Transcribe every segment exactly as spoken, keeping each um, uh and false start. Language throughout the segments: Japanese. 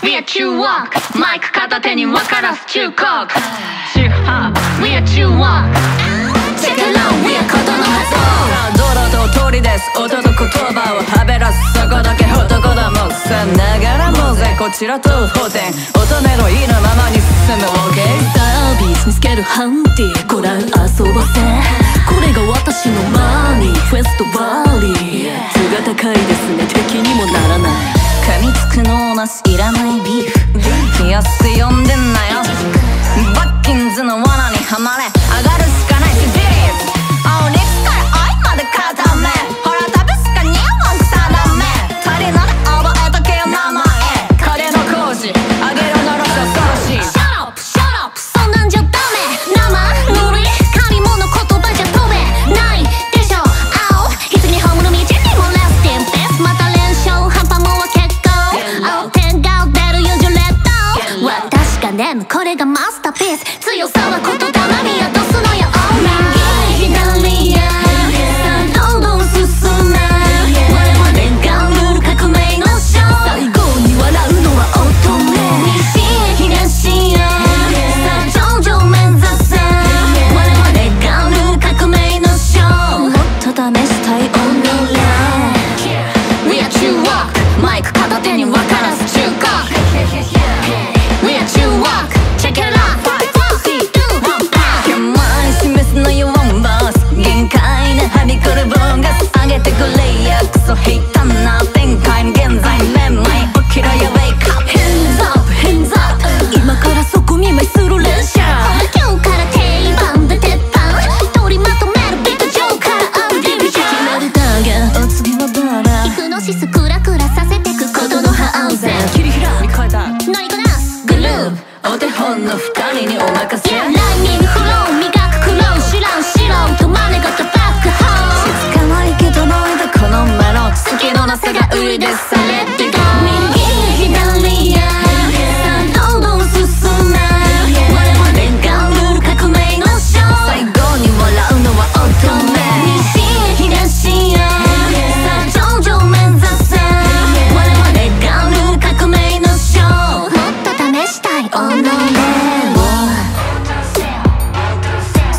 We are中walk マイク片手に分からす中国中ハーブ We are 中 walk Check it out We are ことの発想堂々と取り出す音と言葉をはべらすそこだけ男だもんさながらもぜこちらと法典乙女の意のままに進む OK ダービース見つけるハンディご覧遊ばせこれが私のマニーフェストバーリー頭が高いですね敵にもならない噛みつくのなしいらないビーフ冷やす呼んでんなよバッキンズの罠にはまれ上がるしかないしビリーブ青リップから愛まで固めほら食べしかには定め足りなら覚えとけよ名前金の工事あげるなら恐ろしい Shut up! Shut up! そんなんじゃダメ生ノリ紙物言葉じゃ飛べないでしょ青いつにホームの道にもレスティンベースまた連勝半端も分けこれがマスターピース強さは言霊に宿すのよ Oh my God 左やどんどん進め我々が生む革命のショー最後に笑うのは乙女西へ東へさあ頂上目指せ我々が生む革命のショーもっと試したい Oh no We are 中国マイク片手に分からす中国We are 中国 Check it out 甘い示すのよワンバース限界ではびこるボーガス上げてくれやクソ平坦な展開現在めまい起きろや Wake up Hands up Hands up 今からそこ見舞いする連射今日から定番で鉄板取りまとめるビッグジョーカー I'm giving you 決めるだがお次はバライクノシスクラクラさせてくことの反省切り開く乗りこなお手本の二人にお任せ Yeah ランニングフロー磨く苦労知らん知らんとまねごとバックホーム静かないけどないだこのメロ好きのなさが売りです Let it go 右左やさあどんどん進め我々が生む革命のショー最後に笑うのは乙女西へ東へさあ頂上目指せ我々が生む革命のショー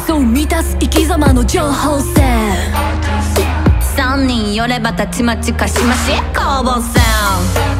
そう満たす生き様の情報性三人寄ればたちまちかしまし攻防戦